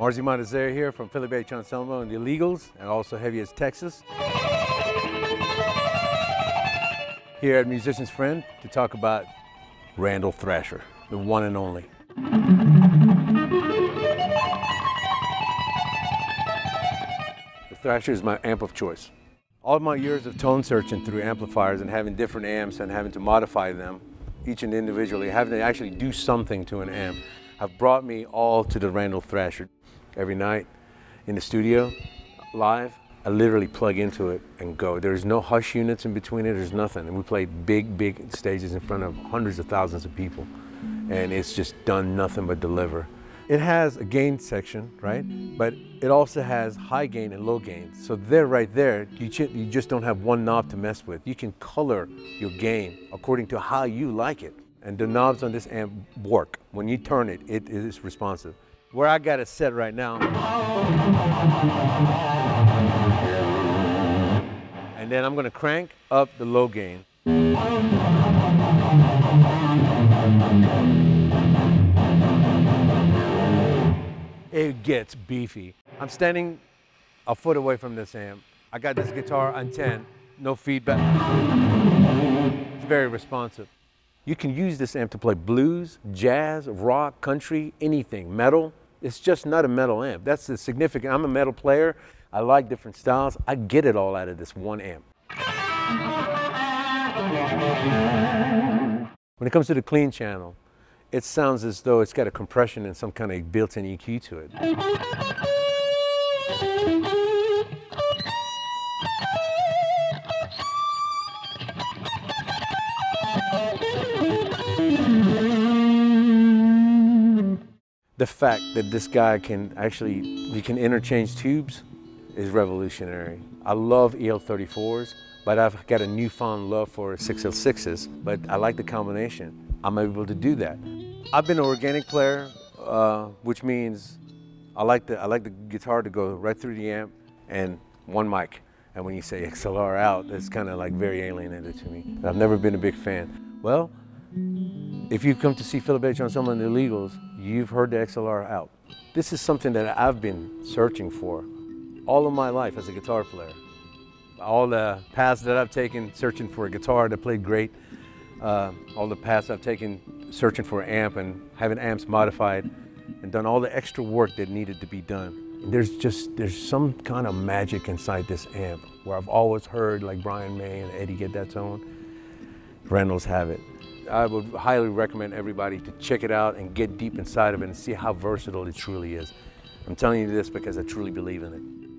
Marzi Montazeri here from Philly Bay Chancelmo and the Illegals, and also Heavy as Texas. Here at Musician's Friend to talk about Randall Thrasher, the one and only. The Thrasher is my amp of choice. All of my years of tone searching through amplifiers and having different amps and having to modify them, each and individually, having to actually do something to an amp, have brought me all to the Randall Thrasher. Every night in the studio, live, I literally plug into it and go. There's no hush units in between it, there's nothing. And we played big, big stages in front of hundreds of thousands of people. And it's just done nothing but deliver. It has a gain section, right? But it also has high gain and low gain. So there, right there, you just don't have one knob to mess with. You can color your gain according to how you like it. And the knobs on this amp work. When you turn it, it is responsive. Where I got it set right now. And then I'm gonna crank up the low gain. It gets beefy. I'm standing a foot away from this amp. I got this guitar on 10, no feedback. It's very responsive. You can use this amp to play blues, jazz, rock, country, anything, metal. It's just not a metal amp. That's the significant. I'm a metal player. I like different styles. I get it all out of this one amp. When it comes to the clean channel, it sounds as though it's got a compression and some kind of built-in EQ to it. The fact that this guy can actually, he can interchange tubes is revolutionary. I love EL34s, but I've got a newfound love for 606s, but I like the combination. I'm able to do that. I've been an organic player, which means I like the guitar to go right through the amp and one mic. And when you say XLR out, it's kind of like very alienated to me. I've never been a big fan. Well, if you've come to see Philip H. on some of the Illegals, you've heard the XLR out. This is something that I've been searching for all of my life as a guitar player. All the paths that I've taken searching for a guitar that played great, all the paths I've taken searching for an amp and having amps modified and done all the extra work that needed to be done. There's some kind of magic inside this amp where I've always heard like Brian May and Eddie get that tone. Randall's have it. I would highly recommend everybody to check it out and get deep inside of it and see how versatile it truly is. I'm telling you this because I truly believe in it.